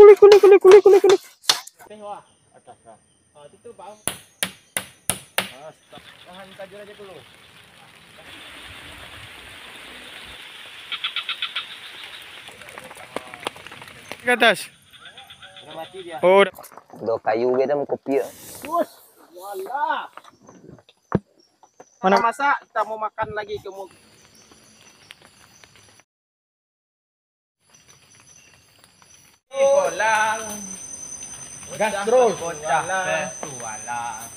kulik. Itu bau. Tahan tajur aja dulu. Ke atas. Udah mati dia. Oh, do kayu dia mau kopi. Bus. Walah. Mana masa kita mau makan lagi kemuk. Bolang. Gastrol kocak petualang.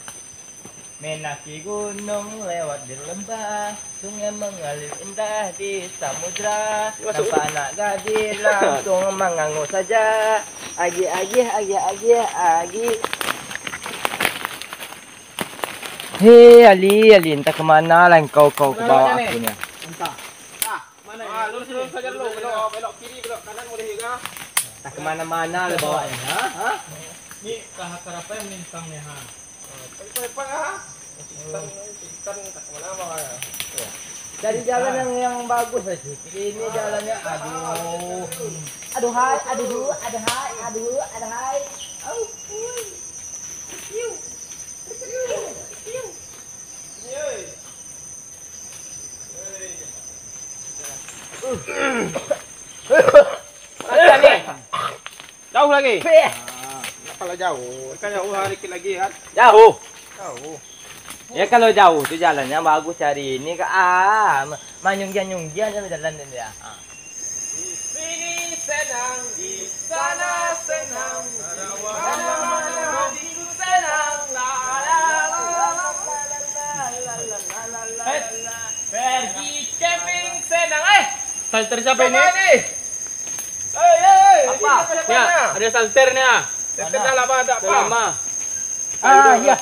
Menaki gunung lewat di lembah, sungai mengalir indah di samudra. Tanpa anak gadis langsung mengangguk saja. Agi. Hei Ali, entah kemana lah kau ke bawah aku ni. Entah. Mana? Lurus saja dulu, belok kiri, belok kanan boleh juga. Tak kemana-mana lah bawanya. Ha? Ni kahakar apa yang mintangnya ha? Lepas ah. Kita tak kemana-mana. Dari jalan yang bagus aja. Ini jalannya aduh. Aduh hai. Au. Iu. Yey. Jauh lagi. Kalau jauh, kan jauh dikit lagi kan. Jauh. Ya kalau jauh tu jalannya bagus cari ini ke manyung-nyunggian jalan dia. Di sini senang, di sana senang. Pergi camping senang salter siapa ini? Apa? Ya, ada salternya. Salter dah lama tak apa. Ah, ya.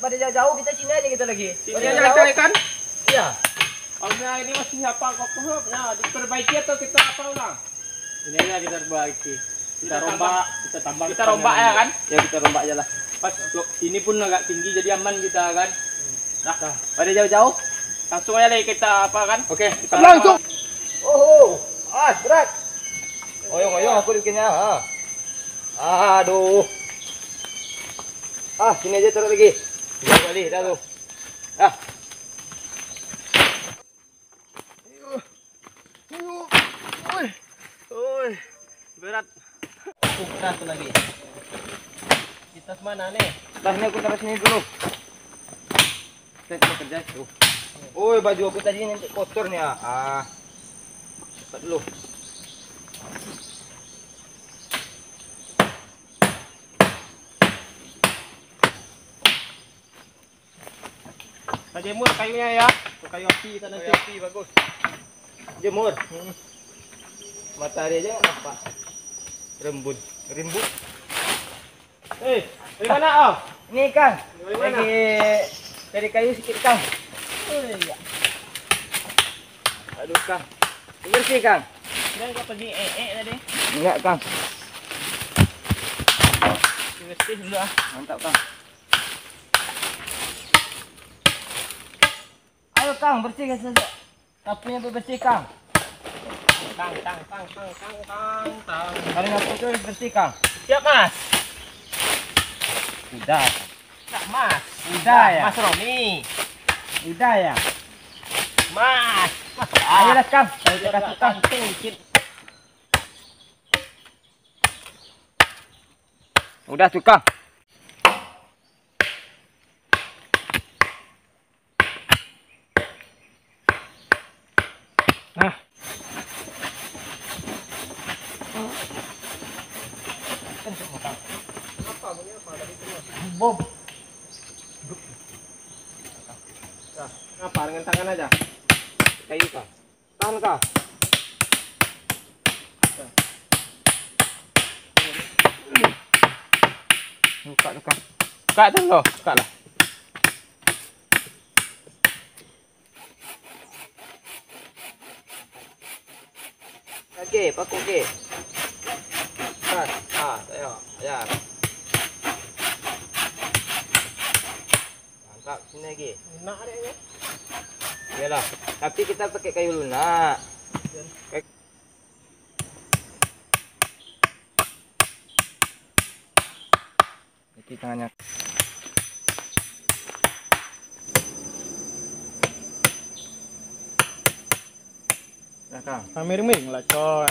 Pada jauh kita sini aja kita lagi. Sini aja kita kan? Iya. Orangnya ini masih apa kok? Nah, diperbaiki atau kita apa ulang? Ini aja kita perbaiki. Kita rombak ya kan? Ya kita rombak aja lah. Pas ini pun agak tinggi jadi aman kita kan. Nah, pada jauh-jauh langsung aja lagi kita apa kan? Okey, kita langsung. Oh, berat. Oyong aku bikinnya. Aduh. Sini aja taruh lagi. Dua kali dah tu. Oi. Berat. Aku berat lagi. Kita mana nih? Dah ni aku taruh sini dulu. Kita kerja tu. Oi, baju aku tadi nanti kotor nih. Cepat dulu. Jemur kayunya ya. Kayu api tanah api bagus. Jemur. Matahari aja enggak apa. Rimbun. Dari mana ah? Ini Kang. Dari kayu sikit Kang. Aduh Kang. Bersih Kang. Jangan kau pergi tadi. Enggak Kang. Bersih dulu ah. Mantap Kang. Kang bersihkan saja. Kapunya bersih Kang. Tang. Kali kapu tu bersih Kang. Siap Mas. Udah. Tak Mas. Udah ya. Mas Romi. Udah ya. Mas. Ayolah Kang. Saya kasih Kang sedikit. Udah tu Kang. Bob. Apa dengan tangan aja? Kayu kah? Tangan kah? Buka. Buka lah. Okey, pakai okey. Kan. Ya. Tak sini lagi. Lunak ada ya? Iyalah. Tapi kita pakai kayu lunak. kaki tangannya. Nah, Kang, miring-miring lah coy.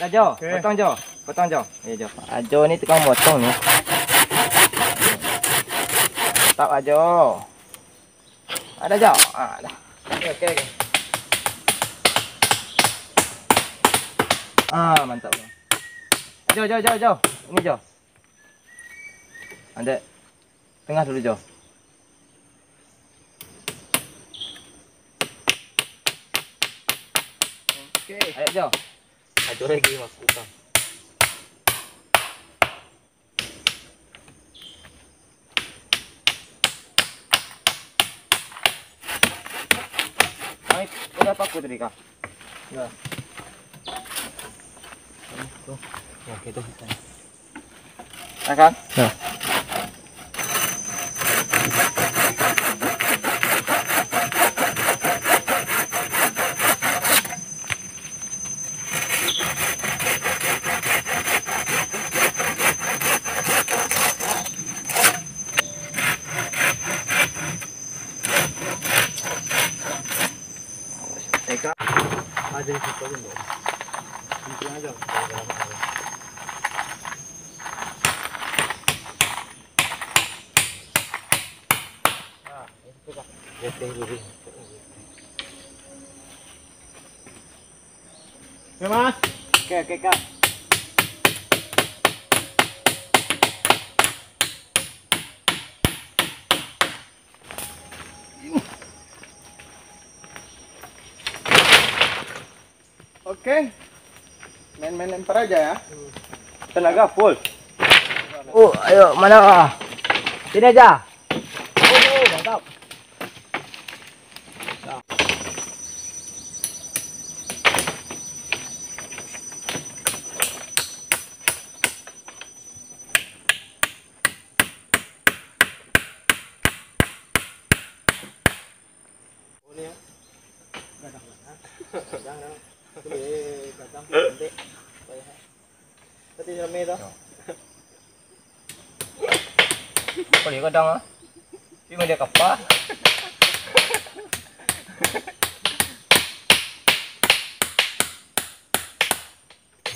Nah, Jo, okay. Potong Jo, potong Jo. Iya Jo, Ajo ini tukang motong nih. Tetap Ajo. Ada Jo, ada. Oke. Okay. Ah, mantap bang. Jo. Ini Jo. Ada tengah dulu Jo. Oke. Okay. Ayo Jo. Aduh lagi mas utang. Naik, udah paku tadi kak? Ya. Tuh, ya gitu kita. Nah kak? Ya. Ada di situ dulu. Mungkin aja. Ah, itu kan. Ya tinggi. Ya, Mas. Oke, Kak. Oke, main-main lempar aja ya. Tenaga full. Ayo mana? Sini aja. Mantap. Boleh kadang ah. Cuma dia kapal.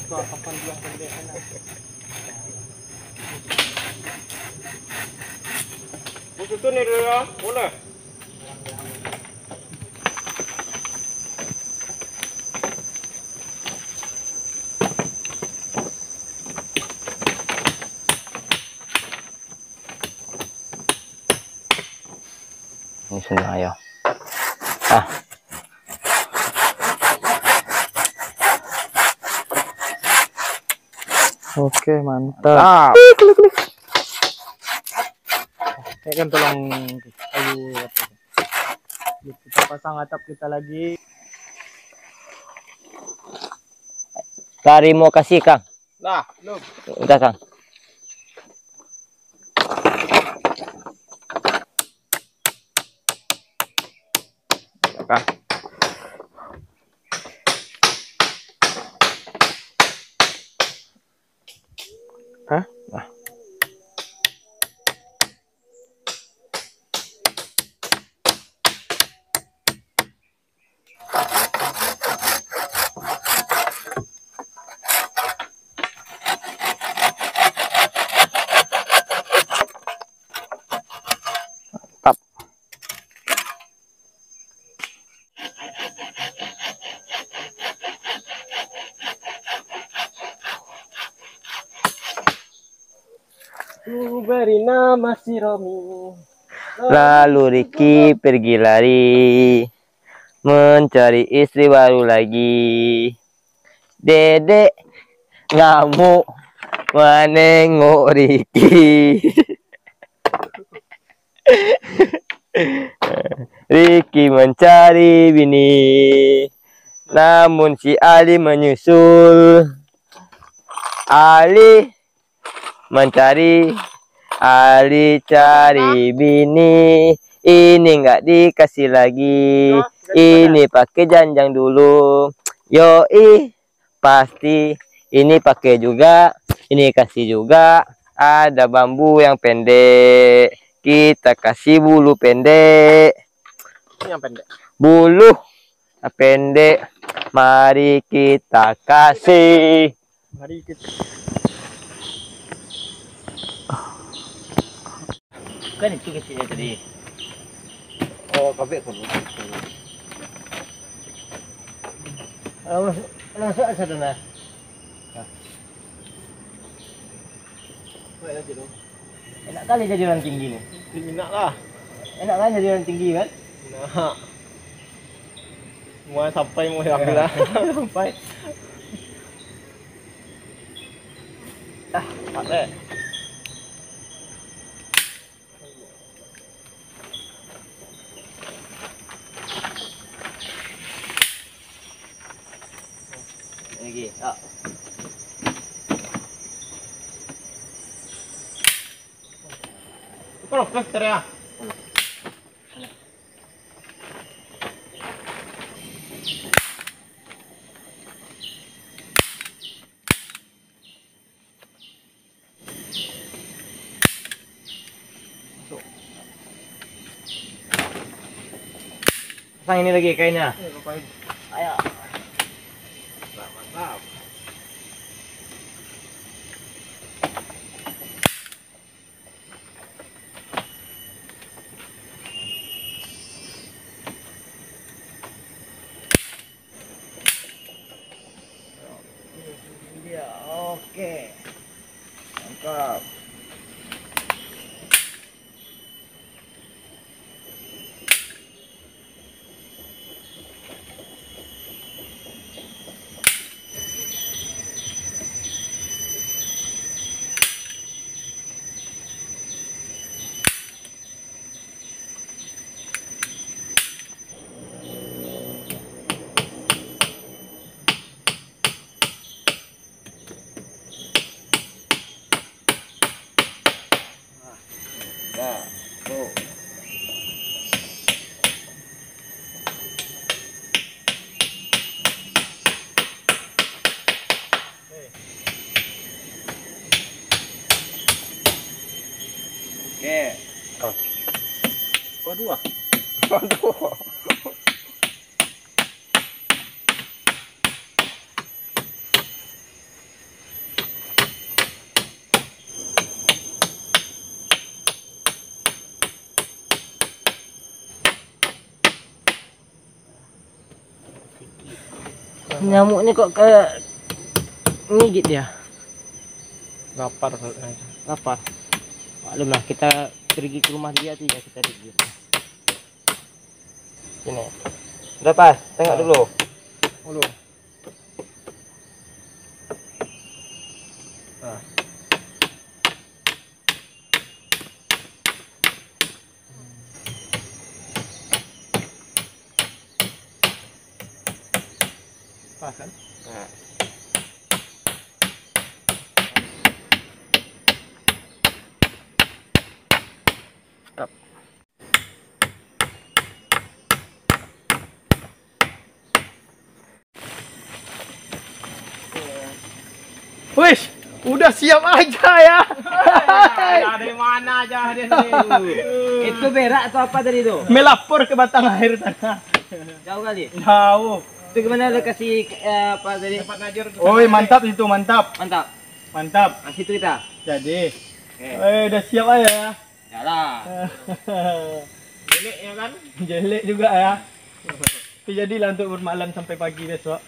Kau kapan dia pendek enak. Buku tu ni dia, boleh. Ini senang ayo. Ah. Oke, mantap. Klik. Saya kan tolong kayu kita pasang atap kita lagi. Tari mau kasih Kang. Nah, belum. Udah Kang. Kak. Hah? Nah. Ku beri nama si Romi. Lalu Riki pergi lari mencari istri baru lagi. Dedek ngamuk menengok Riki. Riki mencari bini, namun si Ali menyusul. Ali mencari, Ali cari bini, ini enggak dikasih lagi, ini pakai janjang dulu, yoi pasti Ini pakai juga, ini kasih juga. Ada bambu yang pendek, kita kasih bulu pendek. Yang pendek. Bulu pendek. Mari kita kasih. Mari kita. Kan itu kecilnya tadi. Oh, kabel pun. Langsung aja dona. Enak kali jadi orang tinggi nih. Enak lah. Enak kan jadi orang tinggi kan? Enak. Mau sampai mau ambil lah. Sampai. Ah, pakai. Lagi. Ah. Kalau kester ya. Pasang ini lagi kainnya. Ayo. Mantap. Oke. Mantap. Dua. Aduh. Nyamuknya kok kayak ngigit ya? Lapar kayaknya. Lapar. Maklumlah kita pergi ke rumah dia tiga kita pergi. Ini udah pas, tengok dulu. Pas kan? Nah. Wih, udah siap aja ya. Dari mana aja dia sini. Itu berak atau apa tadi itu? Melapor ke batang air tanah. Jauh kali? Jauh. Itu gimana lokasi apa tadi? Tempat najur. Oi, mantap itu, mantap. Mantap. Mantap. Nah, situ kita. Jadi. Okay. Udah siap aja ya. Yalah. Jelek ya kan? Jelek juga ya. Tapi jadilah untuk bermalam sampai pagi besok.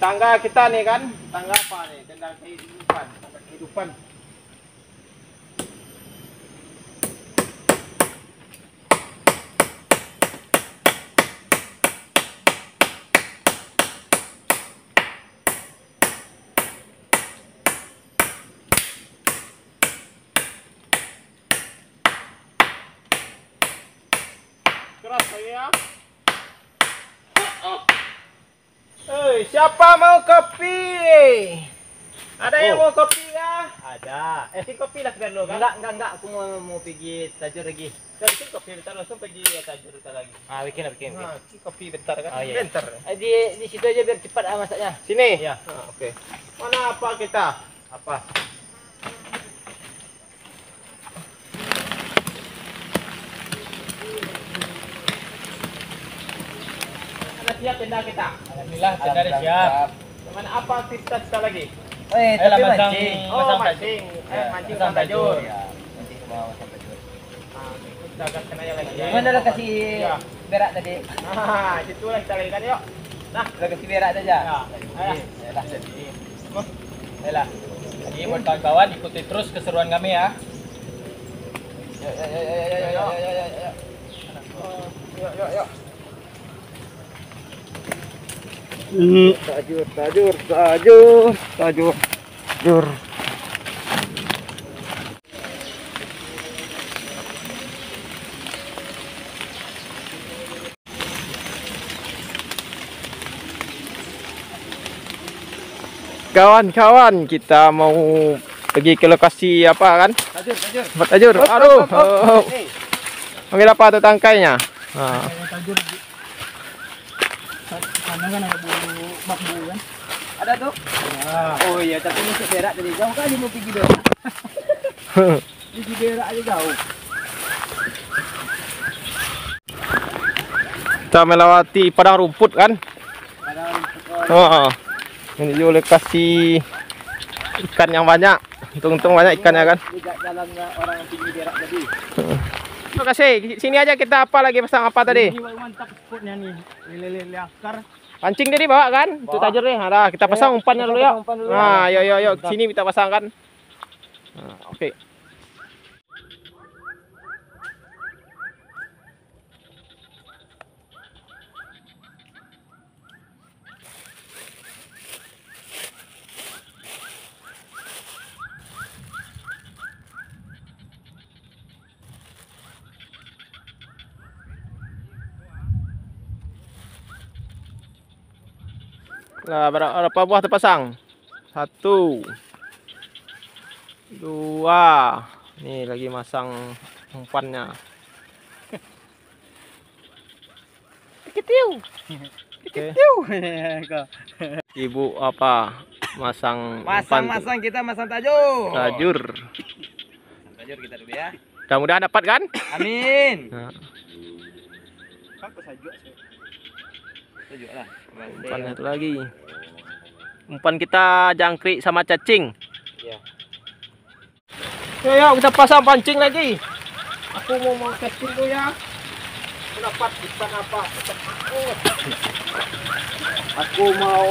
Tangga kita nih kan, tangga apa nih? Tangga kehidupan, kehidupan. keras lagi ya. Hey, siapa mau kopi? Ada yang mau kopi ya? Ada. Si kopi lah kan lo kan? Enggak. Aku mau pergi tajur lagi. Nanti kopi bentar langsung pergi tajur lagi. Ah, bikin. Nah, kopi bentar kan? Oh, iya. Bentar. Di situ aja biar cepat masaknya. Sini. Ya. Ah, oke. Mana apa kita? Apa? Siap tenda kita. Alhamdulillah tenda siap. Cuman apa aktivitas kita lagi? Ayolah mancing. Mancing. Mancing sama tajur. Mancing sama tajur. Kita akan kenanya lagi. Cuman dah kasih berak tadi. Nah, situ lah kita lakukan yuk. Nah, dah kasih berak saja. Ayolah. Ayolah. Jadi buat kawan-kawan ikuti terus keseruan kami ya. Yuk. Tajur. Kawan-kawan, kita mau pergi ke lokasi apa kan? Tajur. Aduh. Panggil apa tuh tangkainya? Nah. Tajur. Sana kan ada bulu bambu kan? Ada tuh? Ya. Oh iya, tapi ini seberak dari jauh kali mau pergi dong. Pergi berak aja jauh. Kita melewati padang rumput kan? Padang rumput. Oh. Menuju lokasi ikan yang banyak. Untung banyak ikannya kan? Jalan orang yang pergi berak tadi. Terima kasih. Sini aja kita pasang apa tadi? Ini mantap spotnya nih. Lele akar. Pancing tadi bawa kan? Itu tajur nih. Nah, kita pasang umpannya dulu ya. Nah, yuk. Sini kita pasangkan. Nah, oke. Nah, berapa buah terpasang? 1, 2. Nih lagi masang umpannya. Ketiu. Ibu apa? Masang umpan. Kita masang tajur. Tajur kita dulu ya. Mudah-mudahan dapat kan? Amin. Nah. Umpan satu lagi. Umpan kita jangkrik sama cacing. Iya. Ayo kita pasang pancing lagi. Aku mau cacing dulu ya. Dapat umpan apa? Aku mau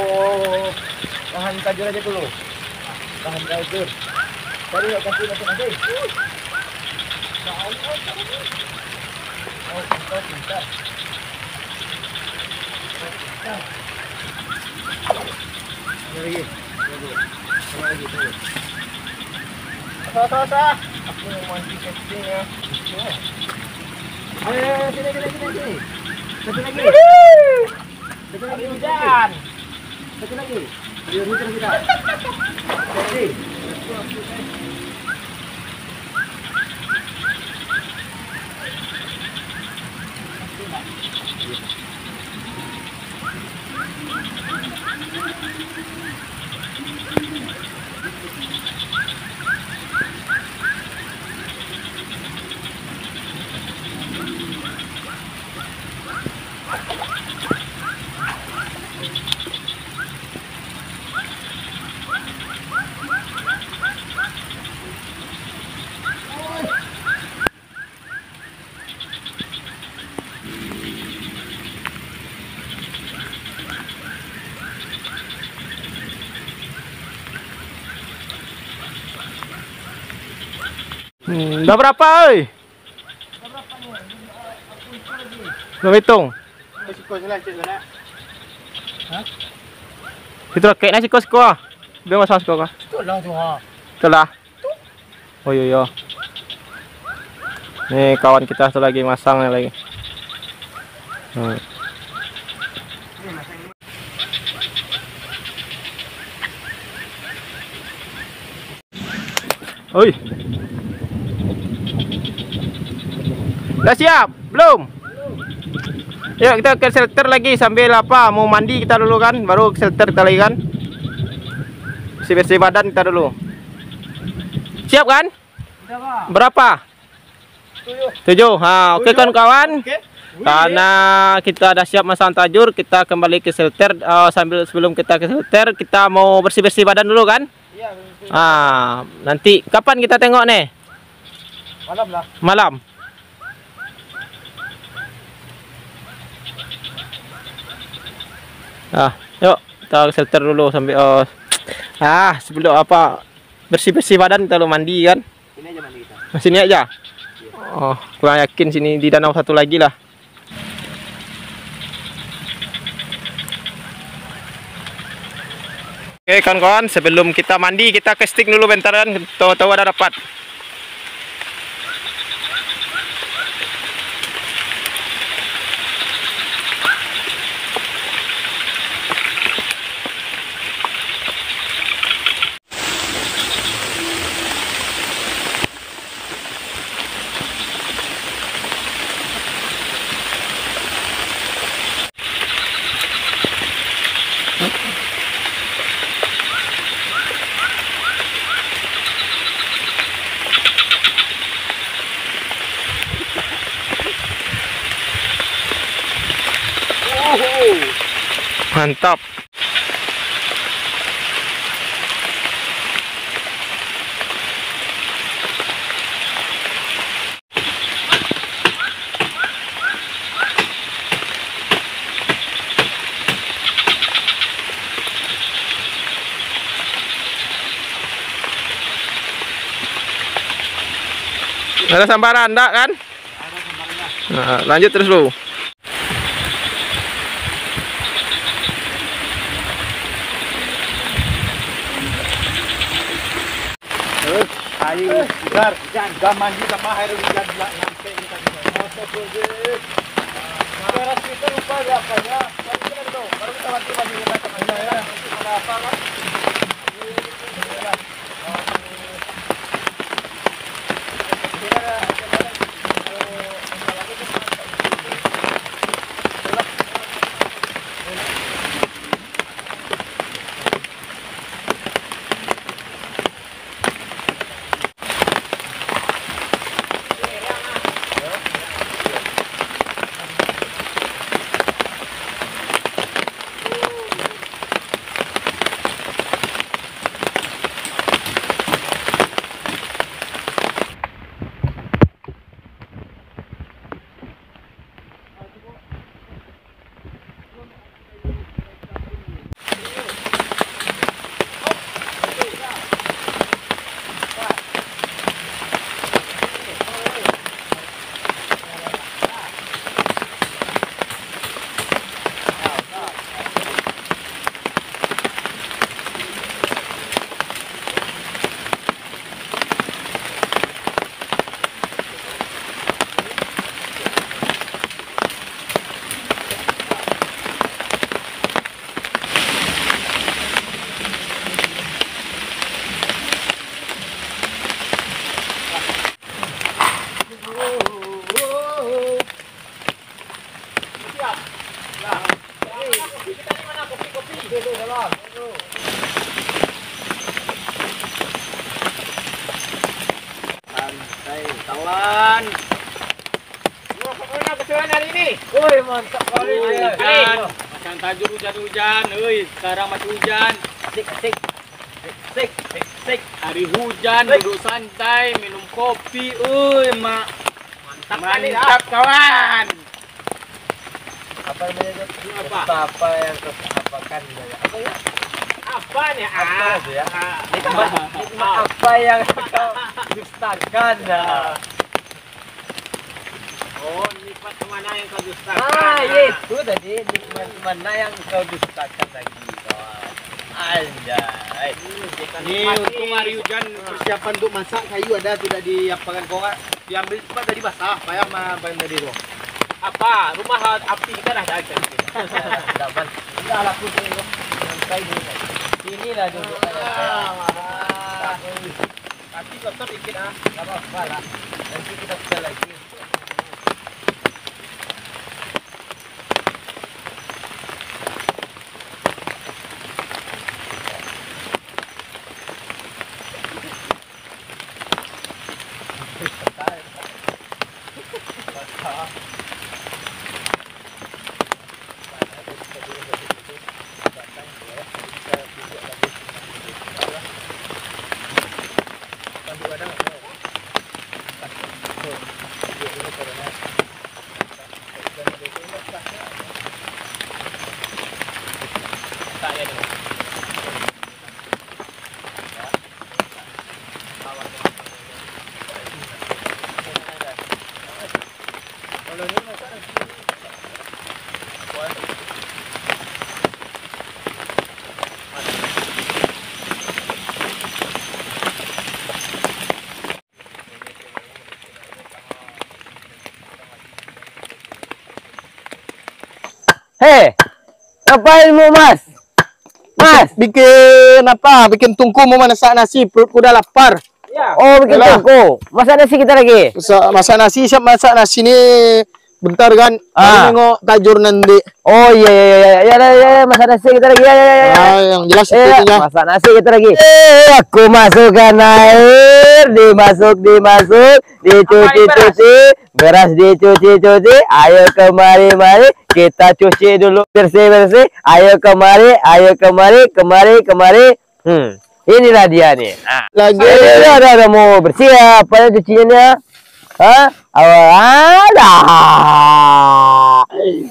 tahan tajur aja dulu. Tahan tajur. Cari yuk kasih. Oh, pintar. Lagi. Sah. Aku mau mancing cacing ya. Ayo, sini. Satu lagi hujan. Satu lagi. Ayo muter kita. Jadi. Dah berapa oi? Belum hitung. Itu kena sikos kau. Dia masuk sikos kau. Itulah. Oh yo. Nih kawan kita satu lagi masang lagi. Oi. Udah siap? Belum? Yuk kita ke shelter lagi sambil apa, mau mandi kita dulu kan, baru ke shelter kita lagi kan. Bersih-bersih badan kita dulu. Siap kan? Berapa? 7. Ha, oke kan kawan? Okay. Karena kita ada siap masang tajur, kita kembali ke shelter. Sambil sebelum kita ke shelter, kita mau bersih-bersih badan dulu kan? Iya, bersih. Ah, nanti kapan kita tengok nih? Malam lah. Malam. Ah, yuk kita ke shelter dulu sampai sebelum apa bersih-bersih badan kita dulu mandi kan? Sini aja mandi kita. Sini aja. Oh, kurang yakin sini di danau satu lagi lah. Oke kawan-kawan, sebelum kita mandi kita casting dulu bentaran, tahu-tahu ada dapat. Mantap. Ada sambaran enggak kan? Ada sambarannya. Nah, lanjut terus lu. Ayo, dar, jangan mandi sama air hujan sampai kita motor project. Terus kita lupa apanya? Baru kita tahu, baru kita mandi mandi sama air ya. Ada apa kan? Kawan. Wah, kemana keseruan hari ini? Woi, mantap kali. Macam tajur hujan-hujan. Woi, sekarang masih hujan. Sik. Hari hujan, duduk santai, minum kopi. Woi, mak. Mantap kawan. Apa namanya? Apa yang kesapakan ya? Apa ya? Apa nih? Apa yang kau dustakan? Oh, nikmat mana yang kau dustakan? Ah, itu tadi nikmat mana yang kau dustakan lagi, kawan? Anjay. Ini untuk hari hujan persiapan untuk masak kayu ada tidak diapakan kau? Diambil cepat dari basah, payah mah bahan dari lo. apa rumah abdi di kan ada aja. Enggak laku dulu. Inilah dulu. Tapi kotor dikit ah. Enggak apa-apa lah. Nanti kita bisa lagi. Hei, ngapain mu mas? Mas, bikin apa? Bikin tungku mau masak nasi, perutku dah lapar. Ya. Oh, bikin tungku. Masak nasi kita lagi. Masak nasi, siap masak nasi ni bentar kan? Ah. Nengok tajur nanti. Oh iya iya iya iya iya masak nasi kita lagi. Ya ya ya. Ah, yang jelas sepertinya. Masak nasi kita lagi. Aku masukkan air, dimasuk, dicuci. Beras dicuci, ayo kemari. Kita cuci dulu bersih. Ayo kemari. Inilah dia nih. Nah. Lagi ada mau bersih apa cuciannya? Hah? Ada.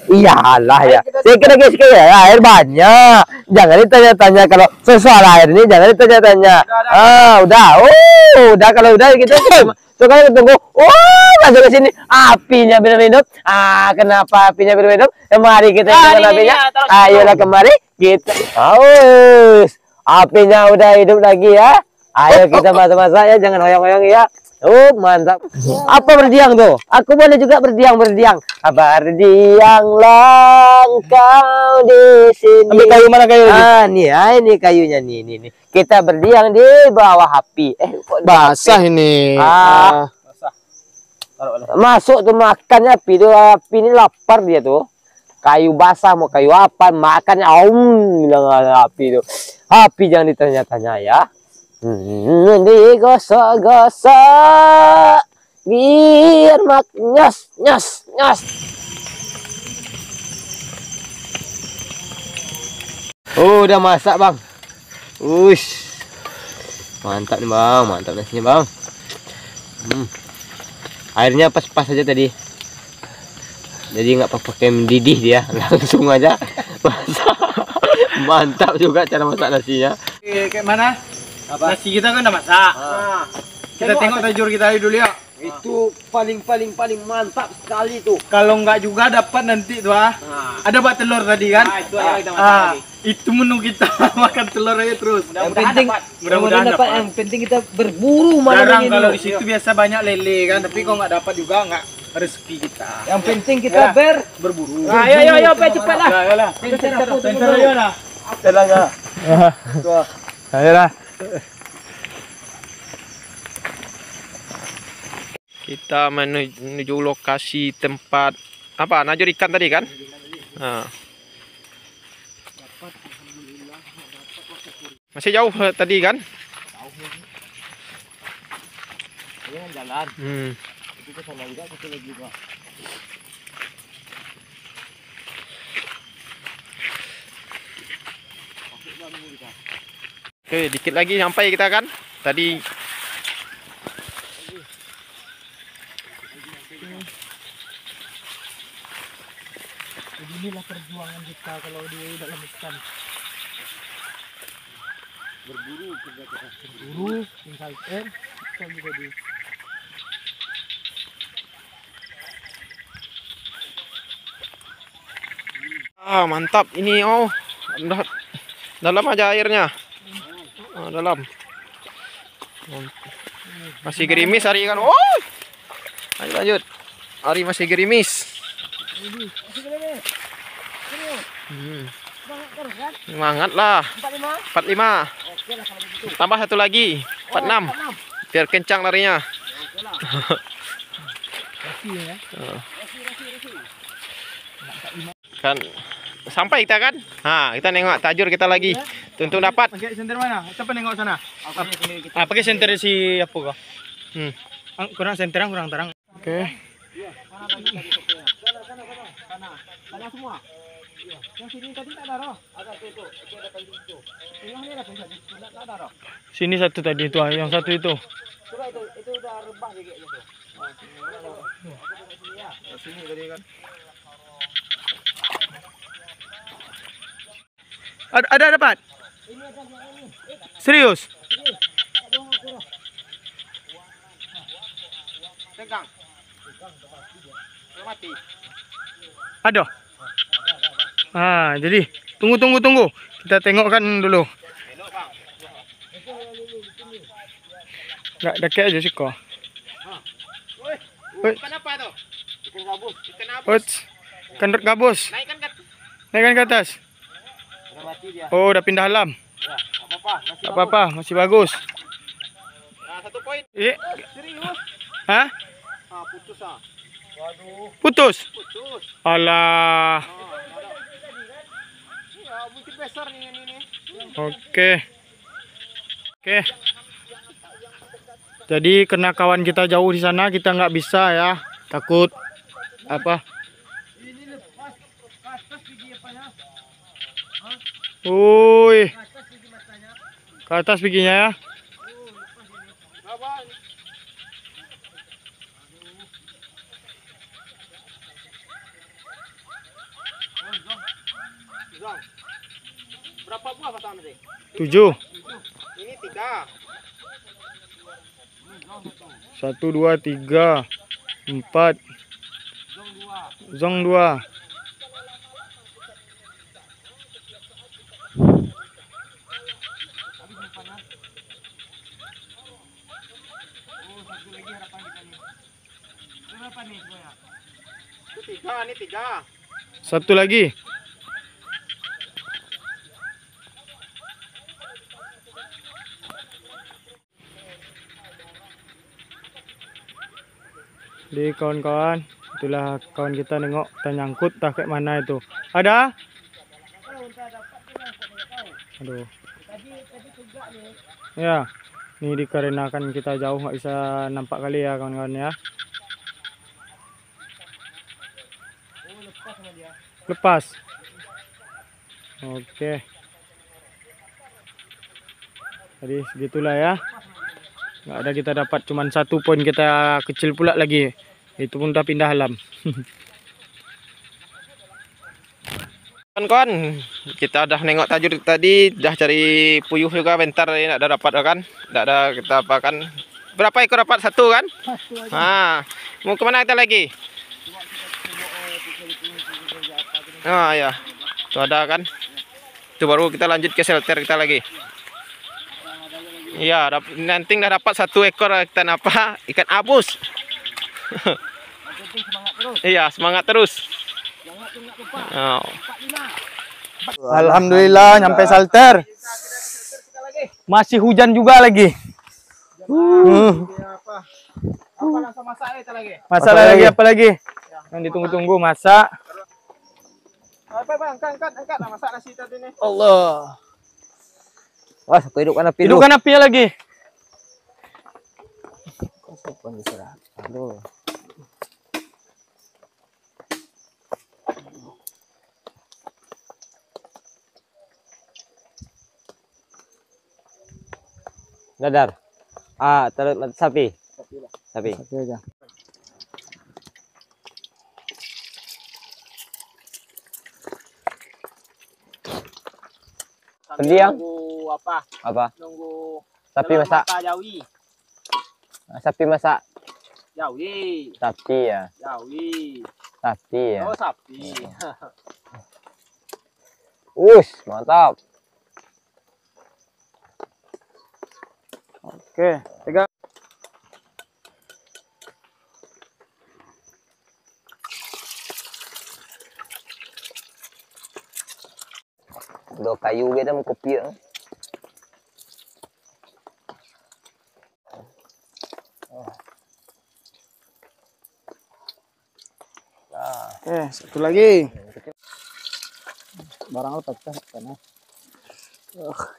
Iyalah ya. Sekali air banyak. Jangan ditanya-tanya kalau soal air ini jangan ditanya-tanya. Ah, udah kalau udah gitu. Sekarang kita tunggu, masuk ke sini, apinya berhidup. Ah, kenapa apinya berhidup? Kemari kita hidupkan apinya. Ayolah kemari kita. Haus, apinya udah hidup lagi ya. Ayo kita masak-masak ya, jangan hoyong-hoyong ya. Mantap. Apa berdiang tuh? Aku boleh juga berdiang. Berdianglah kau di sini. Ambil kayu mana kayu? Ah, ini kayunya nih. Kita berdiam di bawah api. Basah api. Ini. Ah. Basah. Masuk tuh makannya api tuh. Api ini lapar dia tuh. Kayu basah mau kayu apa makannya bilang api tuh. Api jangan ditanya-tanya ya. Digosok-gosok biar mak nyos. Udah masak, Bang. Uish, mantap nih bang, mantap nasinya bang. Airnya pas-pas aja tadi, jadi nggak pakai mendidih dia, langsung aja masak. Mantap juga cara masak nasinya. Kayak mana? Apa? Nasi kita kan udah masak. Nah, kita tengok tajur kita dulu ya. Itu paling mantap sekali tuh. Kalau nggak juga dapat nanti tuh ada buat telur tadi kan? Itu aja kita masak lagi. Itu menu kita makan telur aja terus. Mudah-mudahan dapat. Yang penting kita berburu malam ini. Kalau di situ biasa banyak lele kan, tapi kalau nggak dapat juga nggak rezeki kita. Yang penting kita berburu. Ayo cepatlah. Ayolah. Ayolah. Kita menuju lokasi tempat apa najur ikan tadi kan? Masih jauh tadi kan? Jalan. Oke, dikit lagi sampai kita kan? Tadi inilah perjuangan kita kalau dia dalam ikan. Berburu tinggal ikan juga di. Ah, mantap ini dalam aja airnya. Dalam. Masih gerimis hari kan. Lanjut. Hari masih gerimis. Semangat lah. 45. Tambah satu lagi. 46. Biar kencang larinya. Kan sampai kita kan. Nah, kita nengok tajur kita lagi. Tentu dapat. Pakai senter mana? Siapa nengok sana? Ah, pakai senter si apa kok? Kurang senter, kurang terang. Oke. Sana semua. Yang sini tadi tak ada roh. Ada itu. Ada penjujur. Ini ada penjujur. Tak ada roh. Sini satu tadi itu, yang satu itu. Coba itu udah rebah juga gitu. Sini tadi kan. Ada dapat? Serius? Tegang. Mati. Ada. Ah, jadi tunggu. Kita tengokkan dulu. Enggak dekat aja sih kok. Woi. Kenapa tuh? Ikan gabus. Ikan gabus. Naikkan ke atas. Oh, udah pindah alam. Enggak apa-apa, masih bagus. Nah, 1 poin. Serius? Hah? Ah, putus ah. Waduh. Putus. Alah. Oke. Jadi karena kawan kita jauh di sana, kita nggak bisa ya, takut apa? Woi, ke atas giginya ya. Berapa buah pasang tadi? 7. Ini 3. 1 2 3 4. Zong 2. Satu lagi harapan kita nih. Berapa nih buahnya? Itu 3, ini 3. Satu lagi. Jadi kawan-kawan, itulah kawan kita nengok kita nyangkut tak kayak mana itu. Ada? Aduh. Ya, ini dikarenakan kita jauh nggak bisa nampak kali ya kawan-kawan ya. Lepas. Oke. Jadi segitulah ya. Nggak ada kita dapat, cuman 1 poin kita kecil pula lagi. Itu pun udah pindah alam. Kawan-kawan, kita udah nengok tajur tadi, udah cari puyuh juga bentar ini enggak ada dapat kan? Enggak ada kita apa kan? Berapa ekor dapat? 1 kan? Nah, mau ke mana kita lagi? Ah ya. Itu ada kan? Itu baru kita lanjut ke shelter kita lagi. Iya, nanti dah dapat 1 ekor ikan apa? Ikan abus. Iya, semangat terus. Oh. Alhamdulillah nyampe shelter. Masih hujan juga lagi. Masak lagi apa lagi? Yang ditunggu-tunggu masak. Angkat masak nasi tadi nih. Allah. Wah, aku hidupkan apinya lagi. Dadar. Ah, taruh sapi. Sapi aja. Pendiam. Apa? Nunggu sapi masak. Sapi masak. Sapi ya. Oh, sapi. Mantap. Oke, pegang. do kayu ge dam kopi ang. Satu lagi. Barang lo pecah karena. Oke.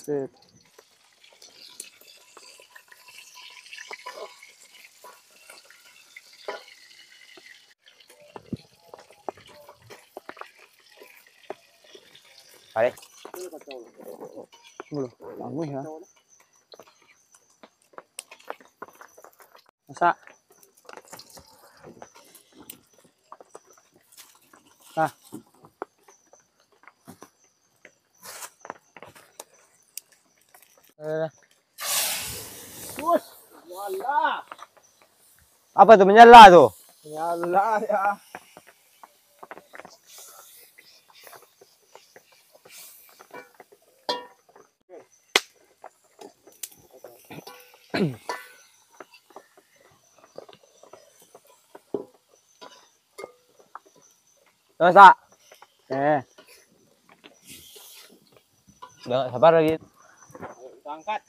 Sip. Ayo. Belum, bangun ya. Masa. Nah. Bus, wala. Apa tuh menyala tuh? Menyala ya. Dosa. Udah sabar lagi. Angkat.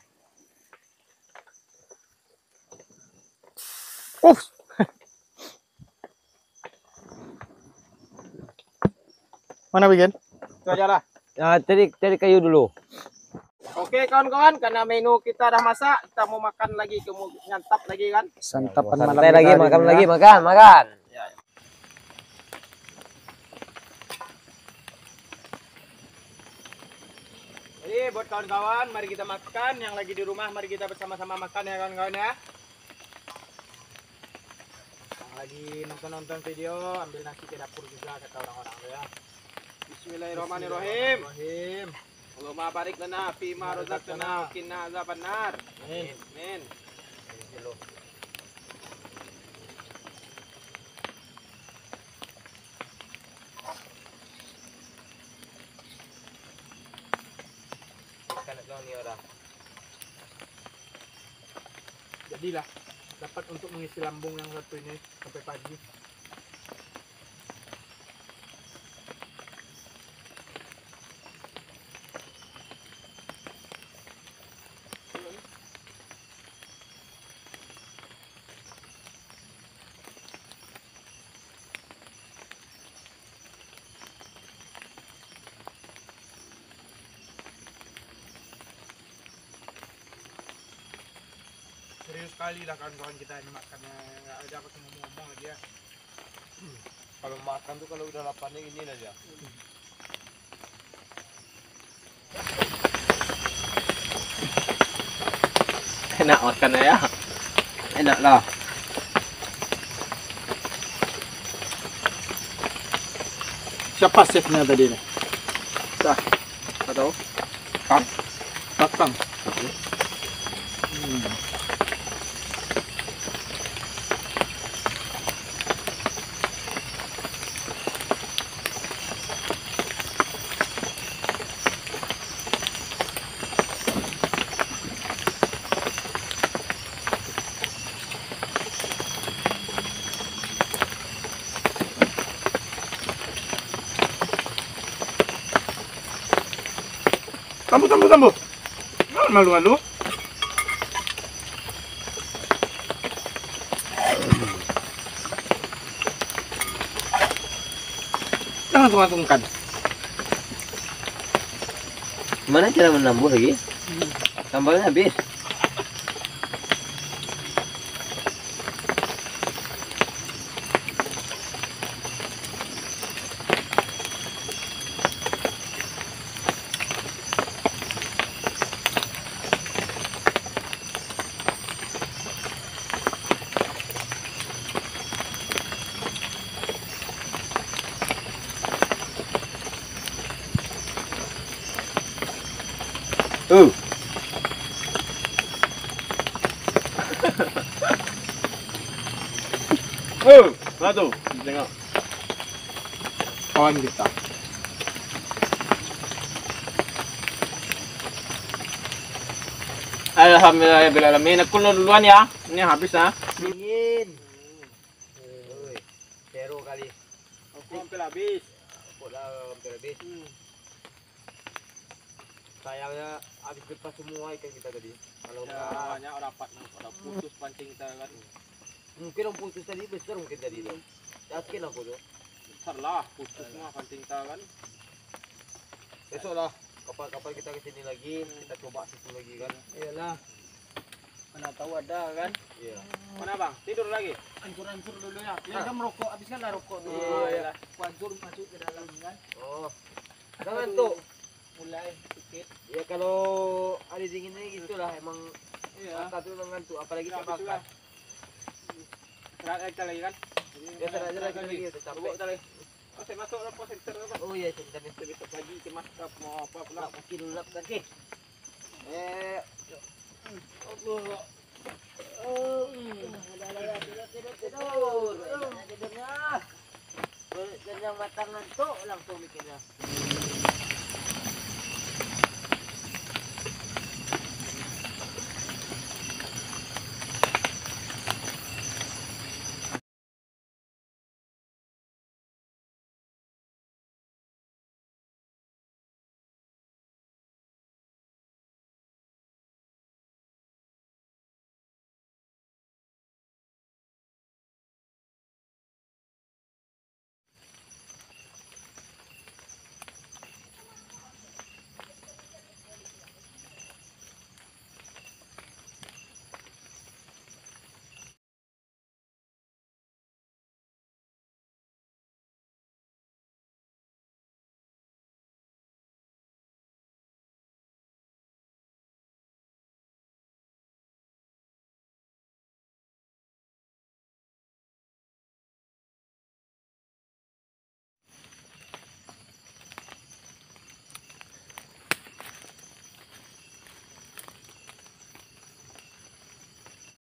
Mana bikin? Itu aja lah. Nah, cari kayu dulu. Oke kawan-kawan, karena menu kita udah masak, kita mau makan lagi, kemudian nyantap lagi kan? Santapan malam lagi, makan. Ya, ya. Jadi buat kawan-kawan, mari kita makan. Yang lagi di rumah, mari kita bersama-sama makan ya kawan-kawan ya. Yang lagi nonton video, ambil nasi ke dapur juga kata orang-orang ya. Bismillahirrahmanirrahim. Allahumma barik lana fi ma razaqtana wa qina azaban nar. Amin. Amin. Jadilah dapat untuk mengisi lambung yang satu ini sampai pagi. Serius sekali lah kawan-kawan kita ini makannya, nggak ada apa ngomong-ngomong lagi ya. Kalau makan tuh kalau udah laparnya ini aja. Enak makannya ya, enak lah. Siapa chefnya tadi nih? Dah, atau Kang? Kang. Sambu. Malu-malu. Jangan sungkan-sungkan. Gimana cara menambah lagi? Sambalnya habis. Nah tuh, tengok kawan kita. Alhamdulillahirrahmanirrahim. Aku duluan ya. Ini habis ya. Dingin. Zero kali. Aku hampir habis. Sayangnya habis lepas semua ikan kita tadi. Kalau banyak orang dapat, orang putus pancing kita kan. Mungkin orang putus tadi besar mungkin tadi tu. Yakin aku tu. Besar lah putus semua pancing kita kan. Besok lah. Kapal-kapal kita ke sini lagi, kita coba situ lagi kan. Iyalah. Mana tahu ada kan? Iya. Mana bang? Tidur lagi. Hancur-hancur dulu ya. Kita merokok, habiskanlah rokok dulu. Oh, iyalah. Hancur masuk ke dalam kan. Oh. Jangan tuh. Mulai sedikit. Ya kalau ada dinginnya gitulah emang. Iya. Kita tuh ngantuk apalagi sama kan. Istirahat aja lagi kan. Ya istirahat aja lagi kita capek. Saya masuk rapor center apa? Oh iya, center besok pagi ke maskap mau apa pula mungkin lelap kan ke? Allah. Tidur. Jangan matang ngantuk langsung mikirnya.